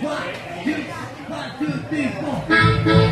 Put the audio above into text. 1, 2, 3, 4.